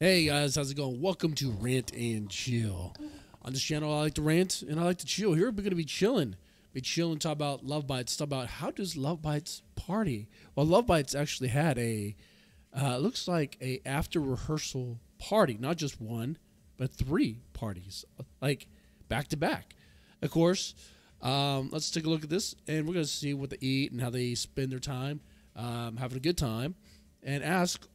Hey guys, how's it going? Welcome to Rant and Chill. On this channel, I like to rant and I like to chill. Here we're going to be chilling. Be chilling, talk about Love Bites, talk about how does Love Bites party? Well, Love Bites actually had a, looks like a after rehearsal party. Not just one, but three parties, like back to back. Of course, let's take a look at this and we're going to see what they eat and how they spend their time, having a good time, and ask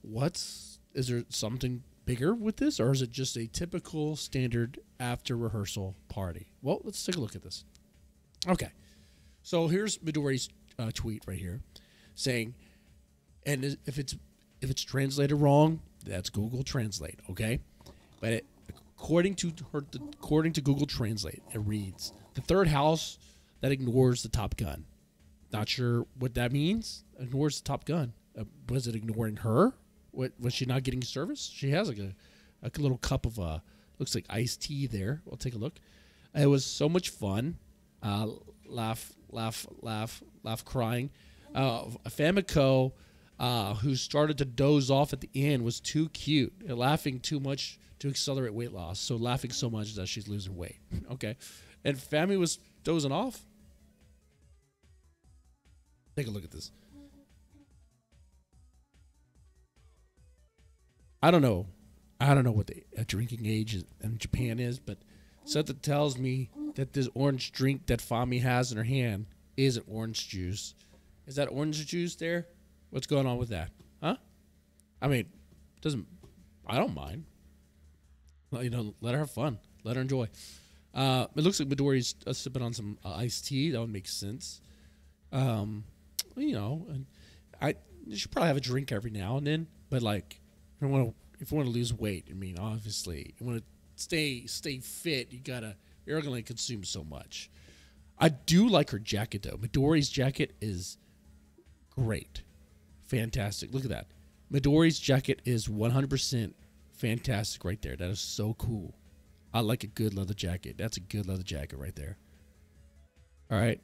is there something bigger with this, or is it just a typical standard after rehearsal party? Well, let's take a look at this. Okay, so here's Midori's tweet right here, saying, and if it's translated wrong, that's Google Translate, okay? But it, according to Google Translate, it reads the third house that ignores the Top Gun. Not sure what that means. Ignores the Top Gun. Was it ignoring her? What, was she not getting service? She has like a little cup of looks like iced tea there. We'll take a look. It was so much fun. Laugh, crying. Famico, who started to doze off at the end, was too cute. Laughing too much to accelerate weight loss. So laughing so much that she's losing weight. Okay. And Fami was dozing off. Take a look at this. I don't know what the drinking age in Japan is, but something tells me that this orange drink that Fami has in her hand isn't orange juice. Is that orange juice there? What's going on with that? Huh? I mean, I don't mind. Well, you know, let her have fun. Let her enjoy. It looks like Midori's sipping on some iced tea. That would make sense. You know, and you should probably have a drink every now and then, but like, if you want to lose weight, I mean, obviously, you want to stay fit. You're gonna consume so much. I do like her jacket though. Midori's jacket is great, fantastic. Look at that. Midori's jacket is 100% fantastic right there. That is so cool. I like a good leather jacket. That's a good leather jacket right there. All right.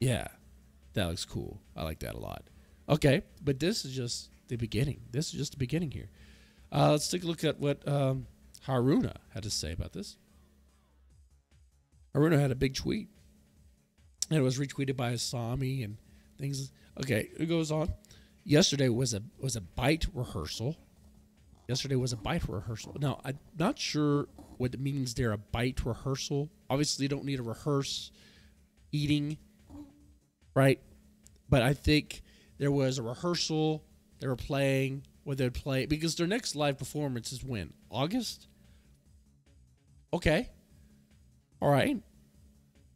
Yeah, that looks cool. I like that a lot. Okay, but this is just the beginning. This is just the beginning here. Let's take a look at what Haruna had to say about this. Haruna had a big tweet, and it was retweeted by Asami and things. Okay, it goes on. Yesterday was a bite rehearsal. Yesterday was a bite rehearsal. Now, I'm not sure what it means there, a bite rehearsal. Obviously, you don't need to rehearse eating, right? But I think there was a rehearsal. They were playing what they'd play, because their next live performance is when? August? Okay. All right.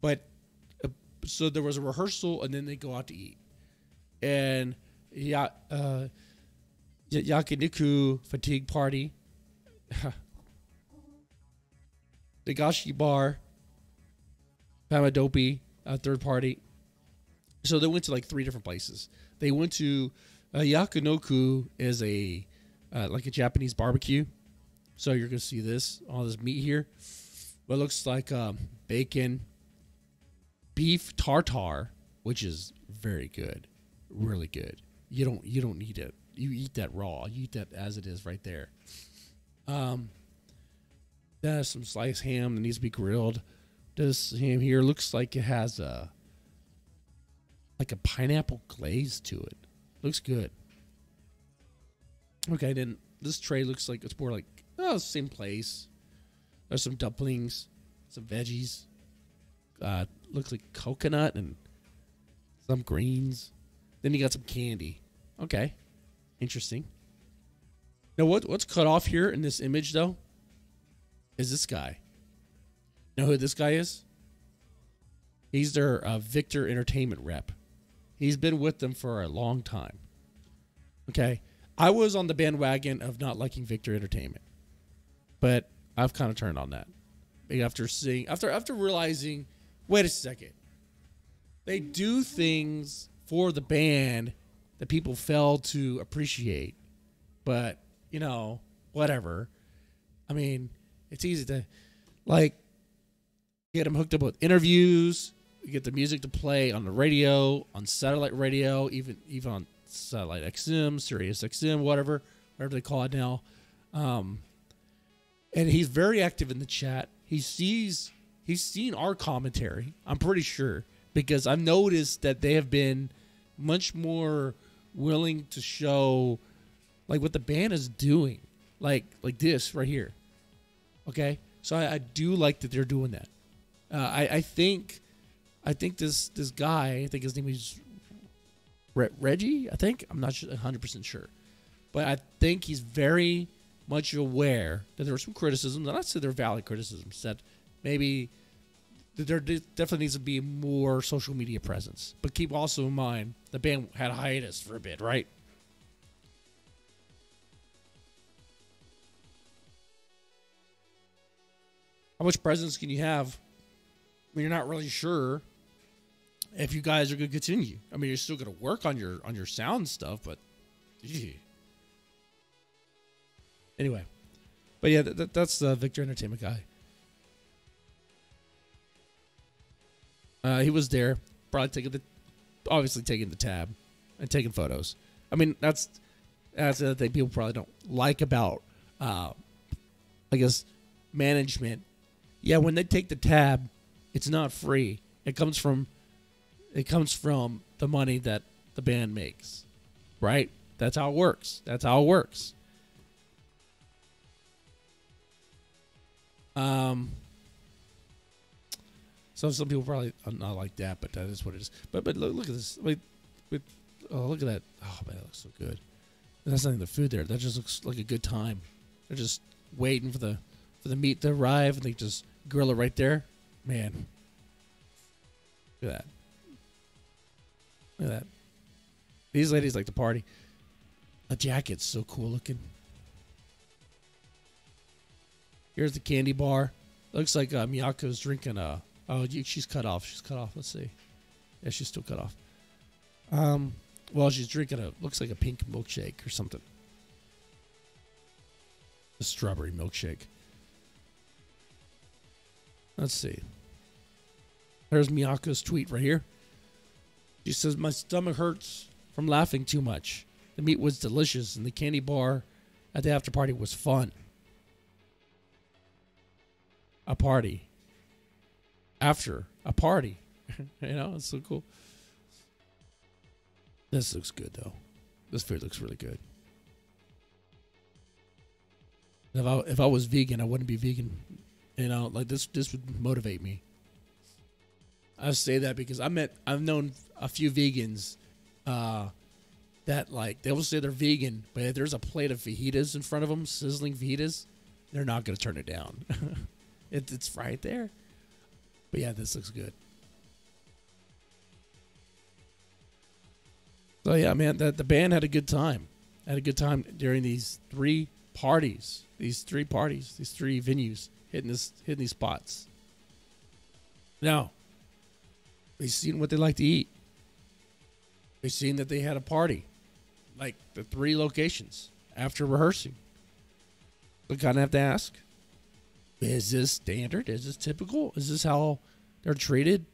But so there was a rehearsal, and then they go out to eat. And yeah, Yakiniku fatigue party, Nagashi bar, Pamadopi, third party. So they went to like three different places. They went to Yakiniku is a like a Japanese barbecue. So you're gonna see this, all this meat here. What looks like bacon, beef tartare, which is very good, really good. You don't need it. You eat that raw. You eat that as it is right there. There's some sliced ham that needs to be grilled. This ham here looks like it has a pineapple glaze to it. Looks good. Okay, then this tray looks like it's more like, oh, same place. There's some dumplings, some veggies. Looks like coconut and some greens. Then you got some candy. Okay, interesting. Now what's cut off here in this image though is this guy. Know who this guy is? He's their Victor Entertainment rep. He's been with them for a long time. Okay. I was on the bandwagon of not liking Victor Entertainment, but I've kind of turned on that after realizing, wait a second, they do things for the band that people fail to appreciate, but you know, whatever. I mean, it's easy to like, get them hooked up with interviews. You get the music to play on the radio, on satellite radio, even on satellite XM, Sirius XM, whatever. whatever they call it now. And he's very active in the chat. He's seen our commentary, I'm pretty sure, because I've noticed that they have been much more willing to show like what the band is doing, like this right here. Okay, so I do like that they're doing that. I think this guy, I think his name is Reggie. I think, I'm not 100% sure, but I think he's very much aware that there were some criticisms, and I said they're valid criticisms, that maybe there definitely needs to be more social media presence. But keep also in mind, the band had a hiatus for a bit, right? How much presence can you have when you're not really sure if you guys are going to continue? I mean, you're still going to work on your sound stuff, but yeah. Anyway, but yeah, that's the Victor Entertainment guy. He was there, probably obviously taking the tab and taking photos. I mean, that's the thing people probably don't like about, I guess, management. Yeah, when they take the tab, it's not free. It comes from the money that the band makes, right? That's how it works. That's how it works. So some people probably not like that, but that is what it is. But look at this. Oh, look at that. Oh man, that looks so good. That's not even the food there. That just looks like a good time. They're just waiting for the meat to arrive, and they just grill it right there. Man, look at that. Look at that. These ladies like to party. The jacket's so cool looking. Here's the candy bar. Looks like Miyako's drinking a... Oh, she's cut off. She's cut off. Let's see. Yeah, she's still cut off. Well, she's drinking a... Looks like a pink milkshake or something. A strawberry milkshake. Let's see. There's Miyako's tweet right here. She says, "My stomach hurts from laughing too much. The meat was delicious, and the candy bar at the after party was fun. A party. After a party." You know, it's so cool. This looks good, though. This food looks really good. If I was vegan, I wouldn't be vegan. You know, like this would motivate me. I say that because I've known a few vegans that, like, they will say they're vegan, but if there's a plate of fajitas in front of them, sizzling fajitas, they're not going to turn it down. It's right there. But yeah, this looks good. So yeah, man, the band had a good time. Had a good time during these three parties. These three venues, hitting these spots. Now, they've seen what they like to eat. They've seen that they had a party. Like the three locations after rehearsing. They kind of have to ask, is this standard? Is this typical? Is this how they're treated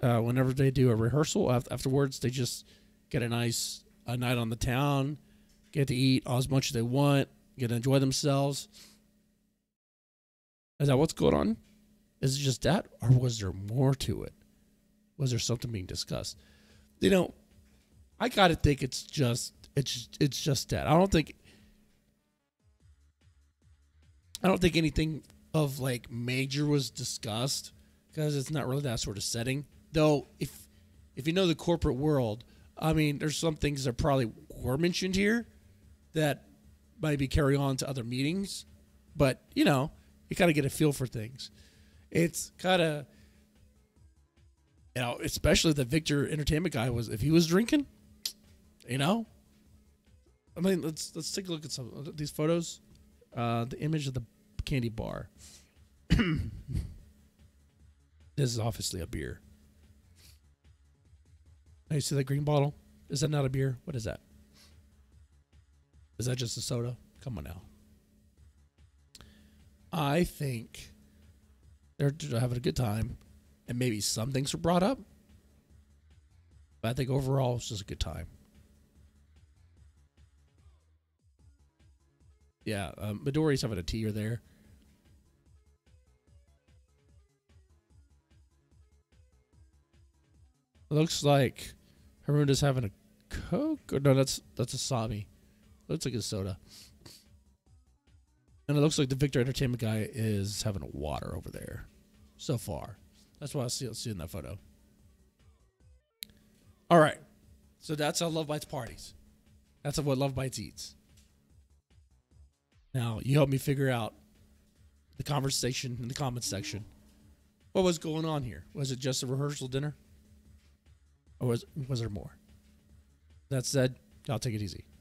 whenever they do a rehearsal? Afterwards, they just get a nice night on the town, get to eat as much as they want, get to enjoy themselves. Is that what's going on? Is it just that, or was there more to it? Was there something being discussed? You know, I gotta think it's just that. I don't think anything of like major was discussed, because it's not really that sort of setting. Though if you know the corporate world, I mean, there's some things that probably were mentioned here that maybe carry on to other meetings, but you know, you kind of get a feel for things. It's kind of, you know, especially the Victor Entertainment guy, was if he was drinking, you know, I mean, let's take a look at some of these photos, the image of the candy bar. This is obviously a beer. Now you see that green bottle? Is that not a beer? What is that? Is that just a soda? Come on now. I think they're having a good time, and maybe some things were brought up, but I think overall it's just a good time. Yeah, Midori's having a tea or there. Looks like Haruna's having a Coke. Or no, that's Asami. Looks like a soda. And it looks like the Victor Entertainment guy is having a water over there. So far. That's what I see in that photo. All right. So that's how Love Bites parties. That's what Love Bites eats. Now, you help me figure out the conversation in the comments section. What was going on here? Was it just a rehearsal dinner? Or was there more? That said, y'all take it easy.